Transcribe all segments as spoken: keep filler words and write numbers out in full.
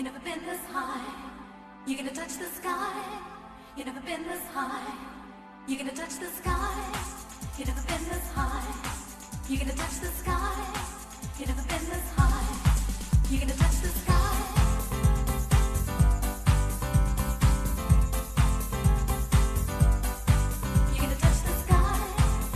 You never been this high. You're gonna touch the sky. You never been this high. You're gonna touch the sky. You never been this high. You're gonna touch the sky. You never been this high. You're gonna touch the sky. You're gonna touch the sky. You're gonna touch the sky.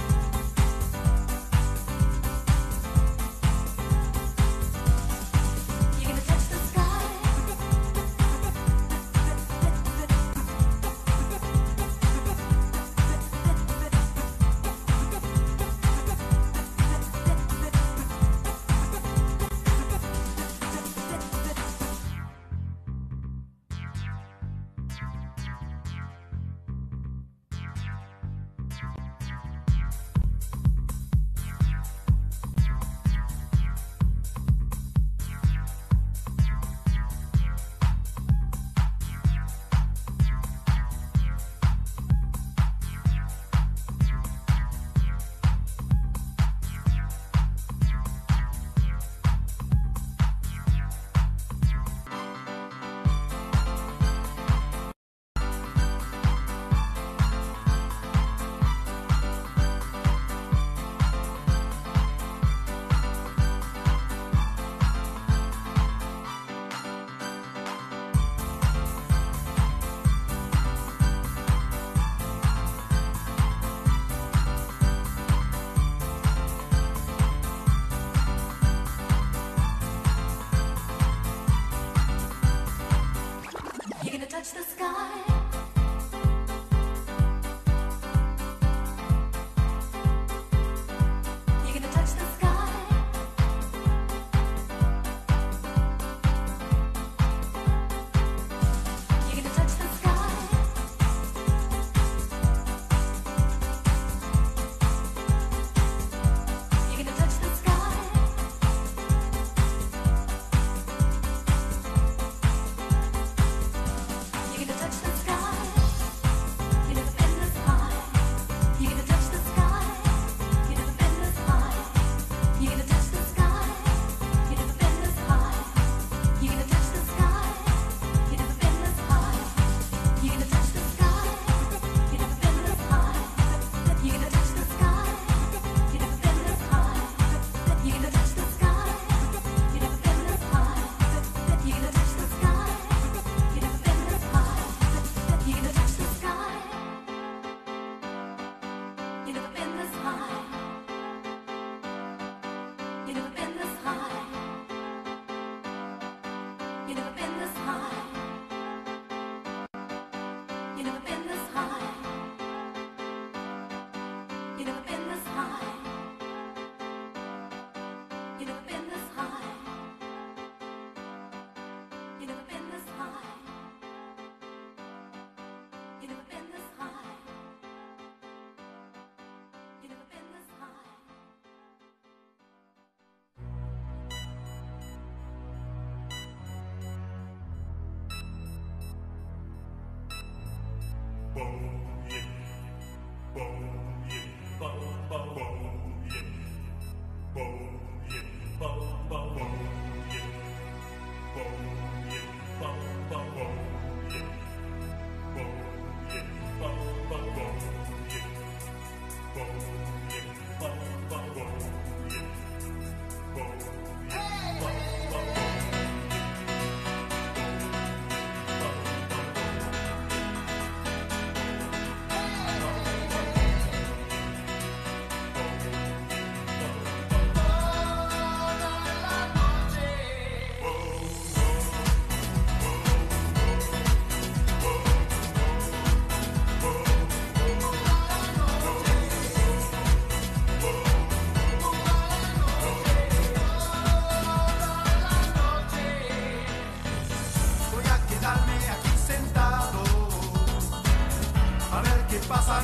Touch the sky.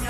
Me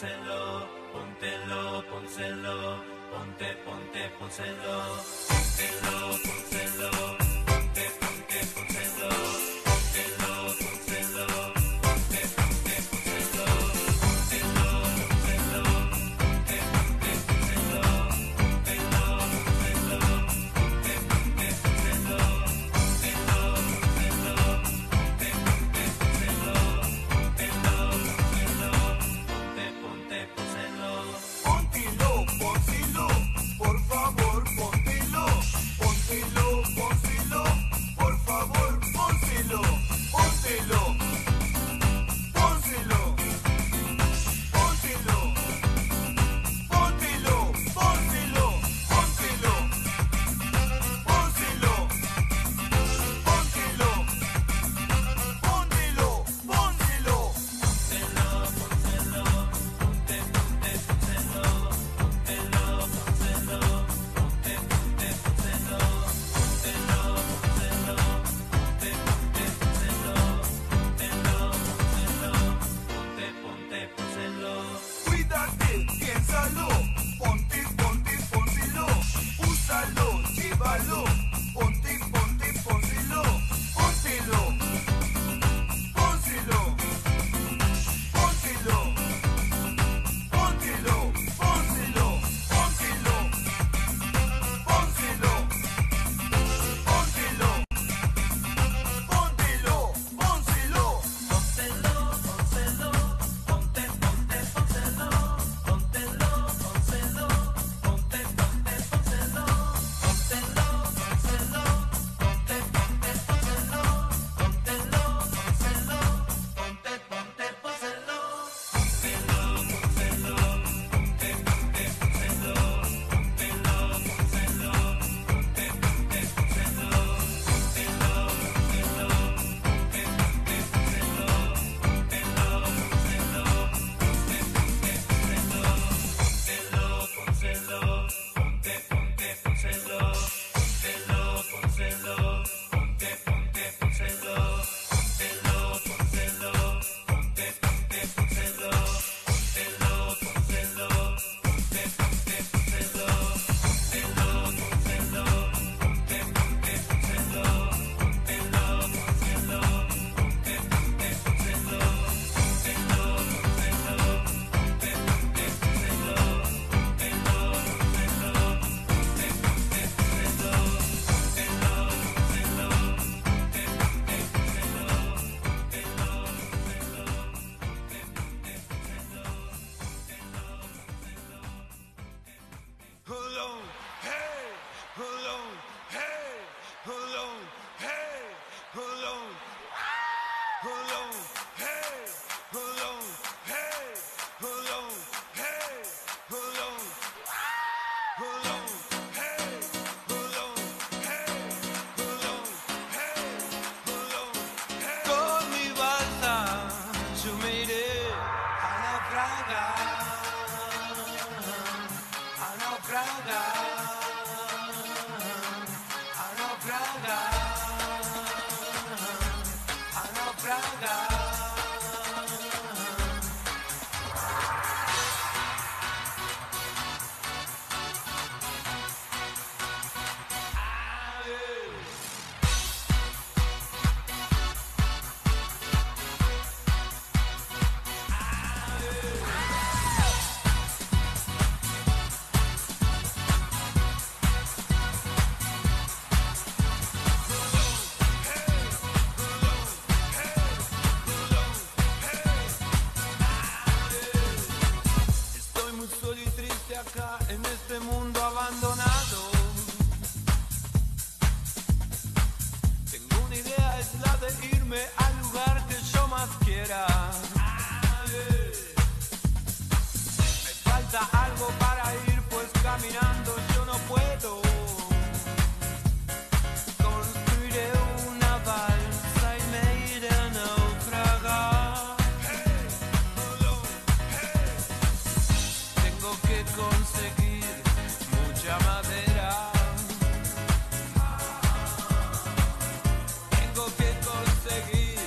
pónselo, póntelo, pónselo, ponte, ponte, pónselo, póntelo, pónselo, ponte, ponte, pónselo, póntelo, pónselo, ponte, ponte, pónselo, póntelo, pónselo, ponte, ponte, pónselo, póntelo, pónselo, ponte, ponte, pónselo, póntelo, pónselo, ponte, ponte, pónselo, póntelo, pónselo, ponte, ponte, pónselo, póntelo, pónselo, por favor, póntelo, póntelo, pónselo, por favor, pónselo, póntelo, pónselo, póntelo, póntelo, pónselo, póntelo, pónselo, póntelo, póntelo, pónselo. Cuídate, piénsalo, ponte, ponte, pónselo, úsalo, llévalo, ponte, ponte, pónselo, póntelo, pónselo, póntelo, póntelo, pónselo, póntelo, pónselo, póntelo, póntelo, pónselo. Póntelo, pónselo, ponte, ponte, pónselo, póntelo, pónselo, ponte, ponte, pónselo, póntelo, pónselo, ponte, ponte, pónselo, póntelo, pónselo, ponte, ponte, pónselo, póntelo, pónselo, ponte, ponte, pónselo, póntelo, pónselo, ponte, ponte, pónselo, póntelo, pónselo, ponte, ponte, pónselo, póntelo, pónselo, ponte, ponte, pónselo, póntelo, pónselo, ponte, ponte, pónselo, póntelo, pónselo, ponte, ponte, pónselo, póntelo, pónselo, ponte, ponte, pónselo, póntelo, pónselo, ponte, ponte, pónselo, póntelo, pónselo, ponte, ponte, pónselo, póntelo, pónselo, ponte, ponte, pónselo, póntelo, pónselo, ponte, ponte, pónselo, póntelo, pónselo, ponte, ponte, pónselo, póntelo, pónselo, ponte, ponte, pónselo, póntelo, pónselo, ponte, ponte, pónselo, póntelo, pónselo. Alone, hey, alone, hey, alone, hey, alone, alone, hey, alone, hey, alone, hey, alone, alone, hey, alone, hey, alone, hey, alone, hey. Con mi balsa yo me iré a naufragar, a naufragar, a naufragar, a naufragar. Estoy muy solo y triste acá en este mundo abandonado. Tengo una idea, es la de irme al lugar que yo más quiera. Me falta algo para ir, pues caminando yo no puedo. Construiré una balsa y me iré a naufragar. Tengo que conseguir mucha madera. Tengo que conseguir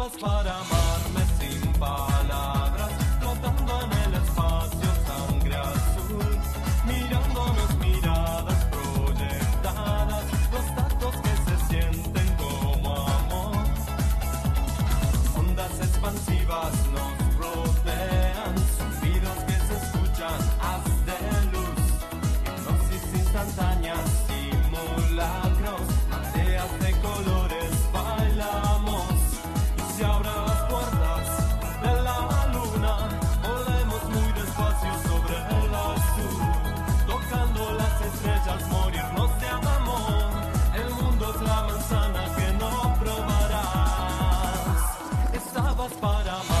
Palabras para amarme sin palabras, flotando en el espacio sangre azul, mirando mis miradas proyectadas, los datos que se sienten como amor. Ondas expansivas nos rodean, suspiros que se escuchan, haz de luz, hipnosis instantáneas, simulacros, mareas de colores, bailamos y se abran las puertas de la luna, volemos muy despacio sobre el azul, tocando las estrellas, morirnos de amor, el mundo es la manzana que no probarás, estabas para amar.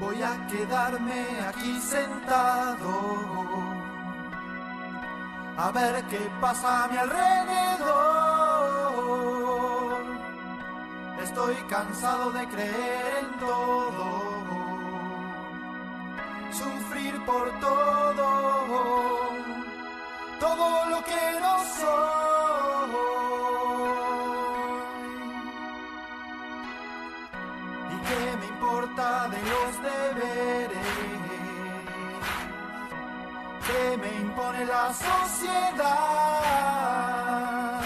Voy a quedarme aquí sentado a ver qué pasa a mi alrededor. Estoy cansado de creer en todo, sufrir por todo, todo lo que no soy. ¿Y qué me importa de los demás? Que me impone la sociedad,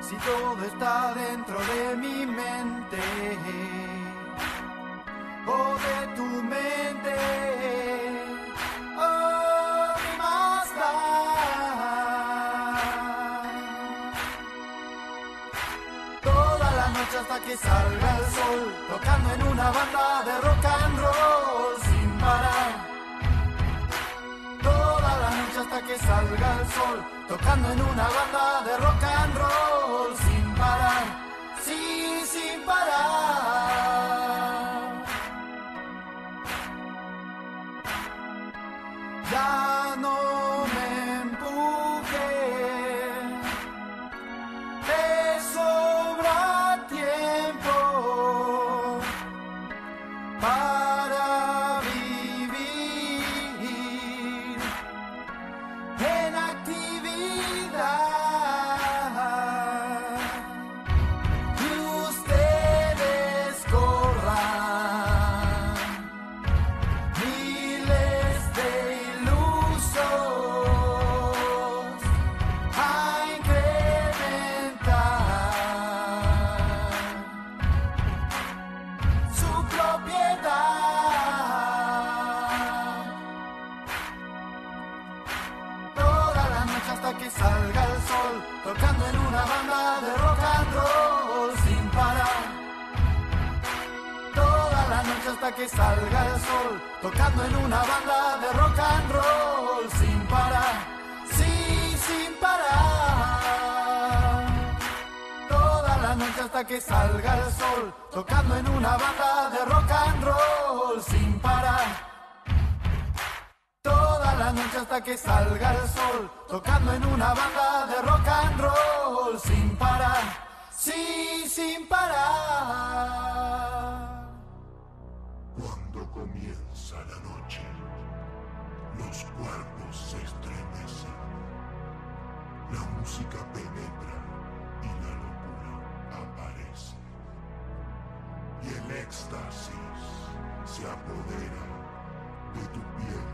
si todo está dentro de mi mente o de tu mente, oh, ¿qué más da? Toda la noche hasta que salga el sol, tocando en una banda de rock and roll sin parar. Hasta que salga el sol, tocando en una banda de rock and roll, sin parar, sí, sin parar. Ya no me empujes, te sobra tiempo para en actividad. hasta que salga el sol, tocando en una banda de rock and roll, sin parar, sí, sin parar. Toda la noche hasta que salga el sol, tocando en una banda de rock and roll, sin parar. Toda la noche hasta que salga el sol, tocando en una banda de rock and roll, sin parar, sí, sin parar. Cuando comienza la noche, los cuerpos se estremecen, la música penetra y la locura aparece, y el éxtasis se apodera de tu piel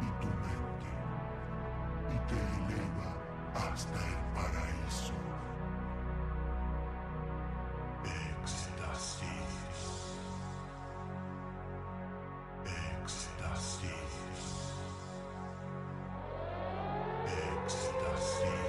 y tu mente, y te eleva hasta el paraíso. Éxtasis, éxtasis, éxtasis, éxtasis.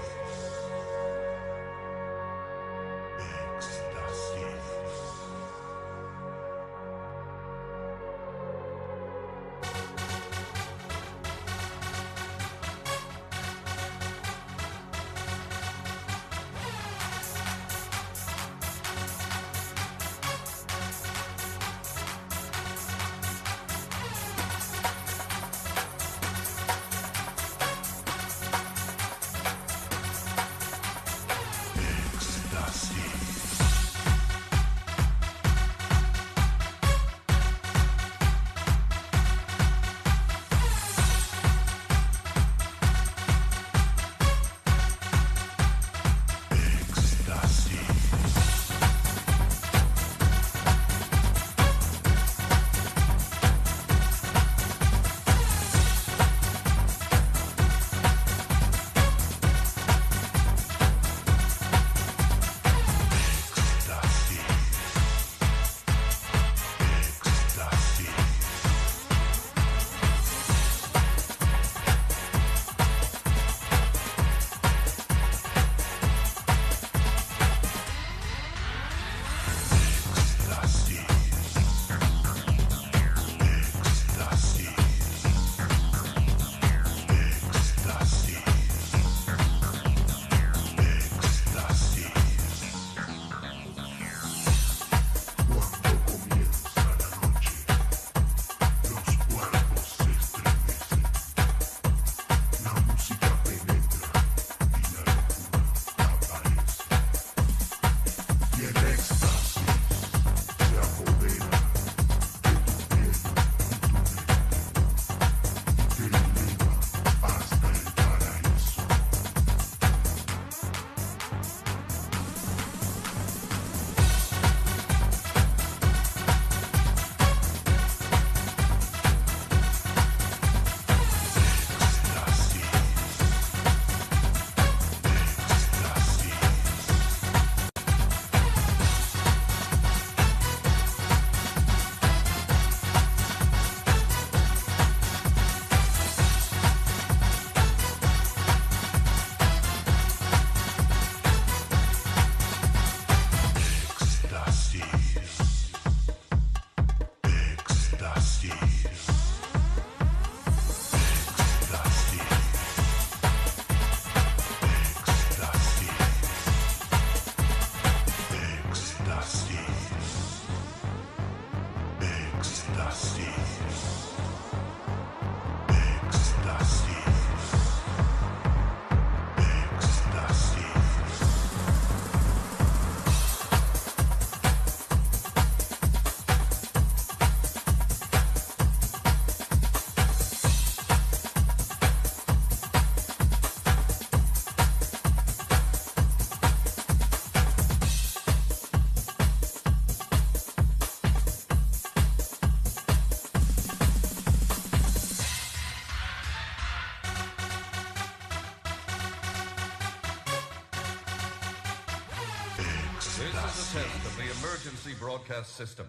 This is a test of the emergency broadcast system.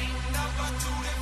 Ain't nothing to it,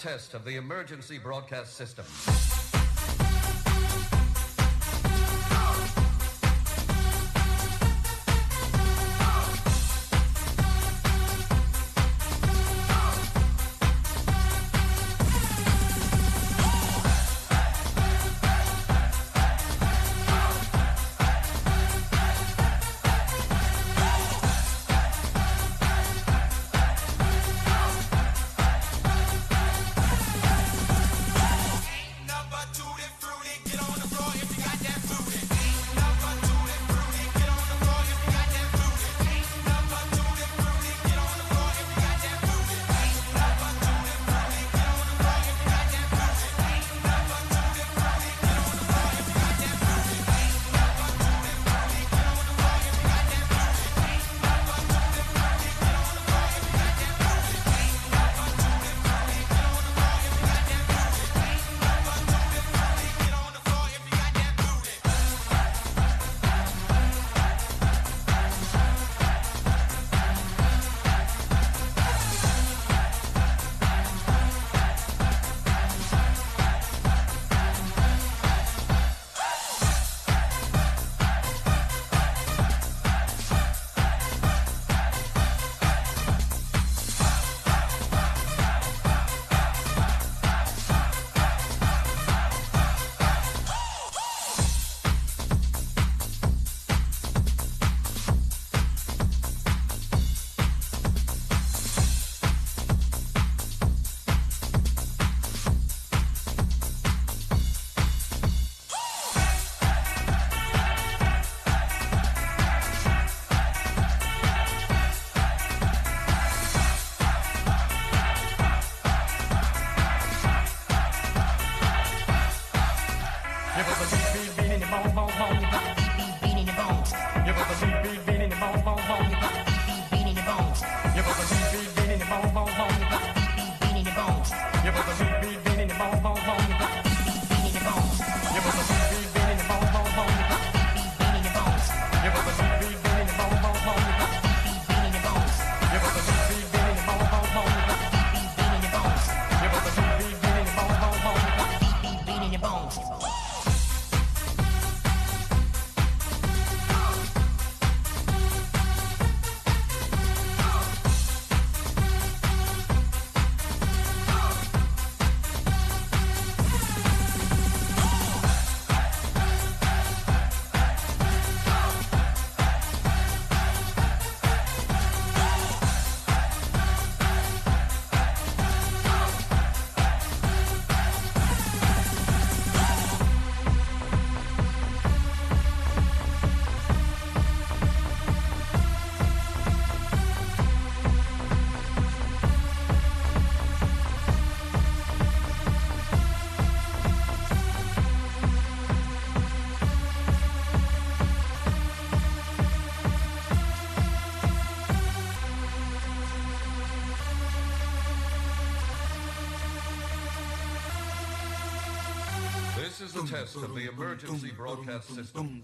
Test of the emergency broadcast system. This is a test of the emergency broadcast system.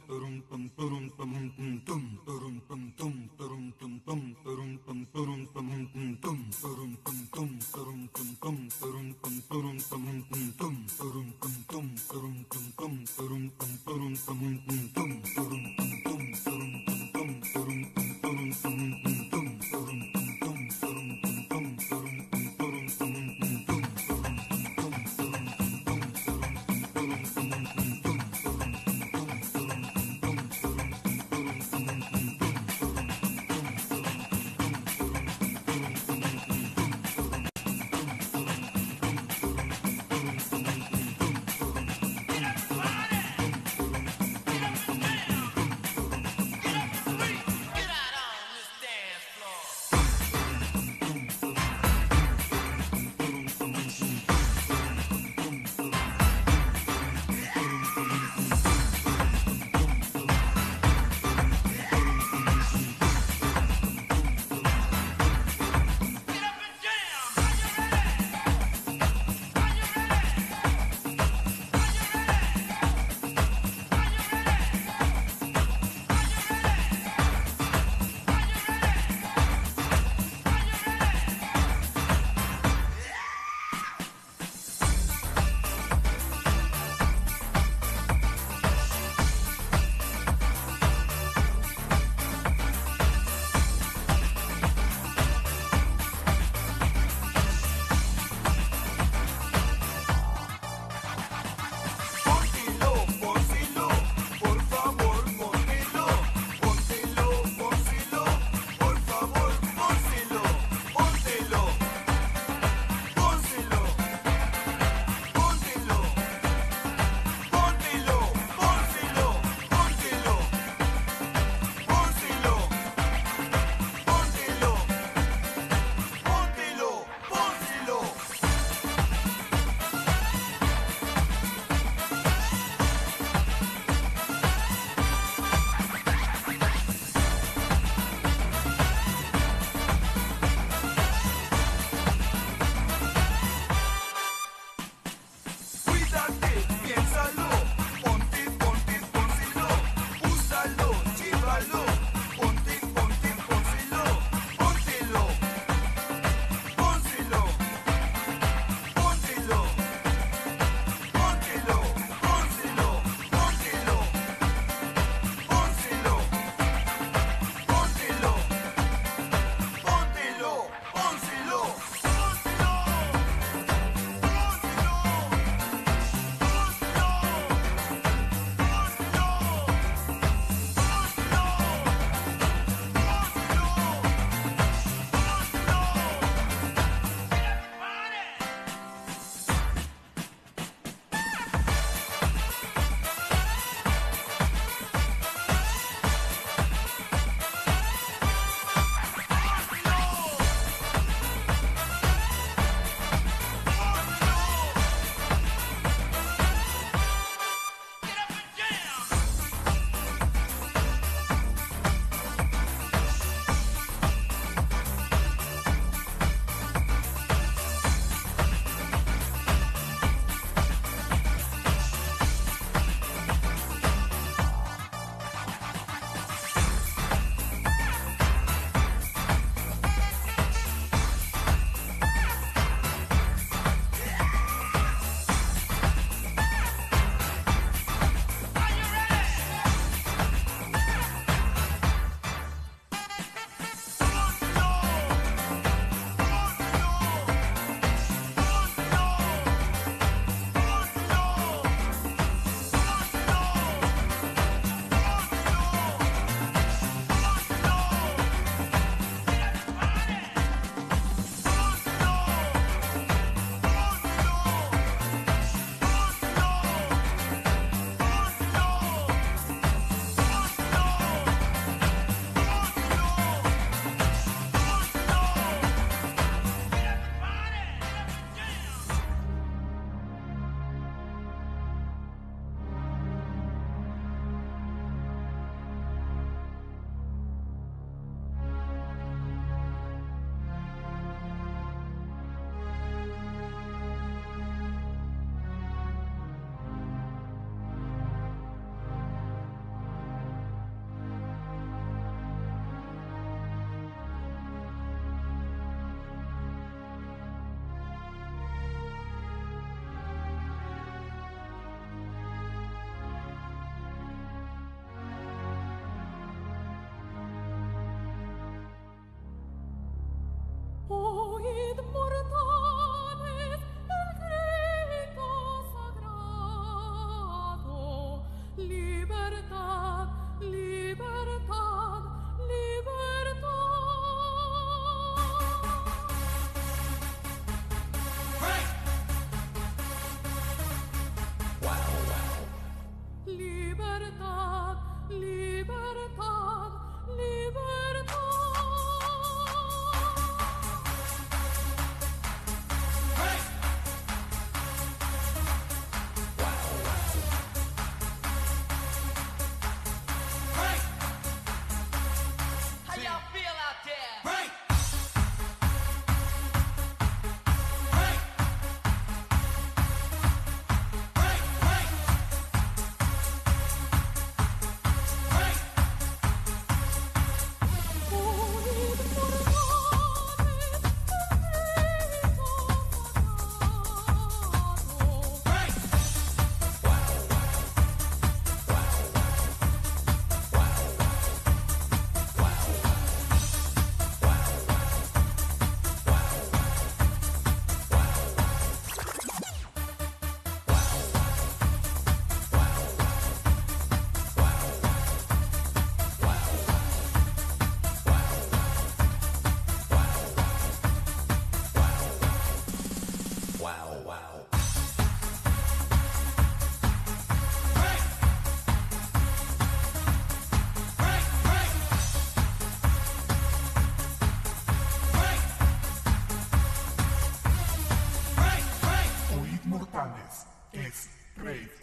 promise is great.